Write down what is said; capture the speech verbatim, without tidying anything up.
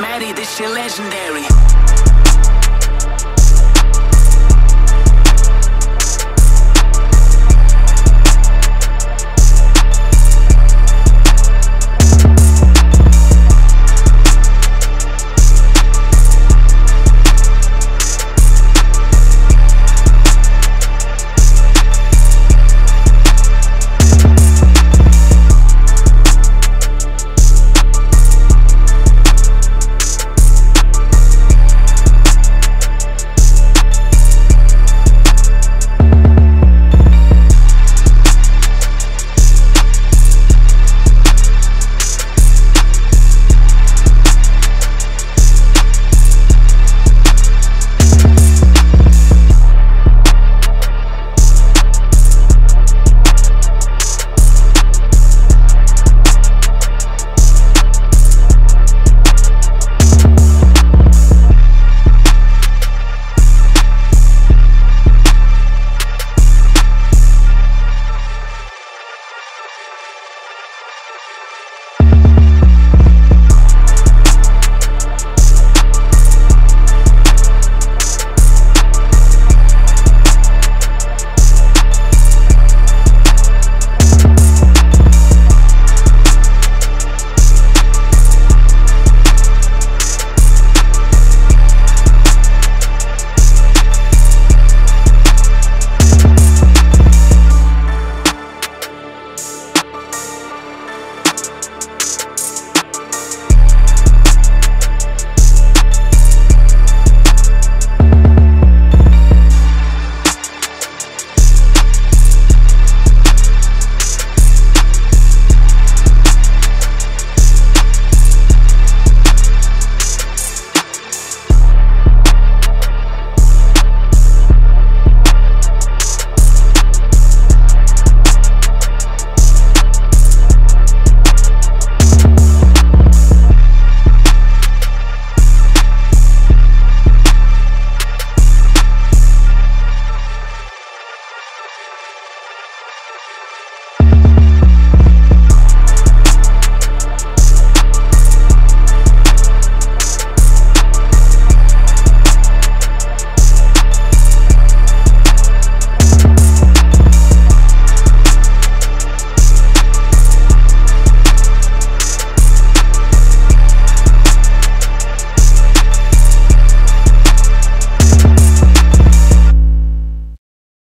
Maddie, this shit legendary.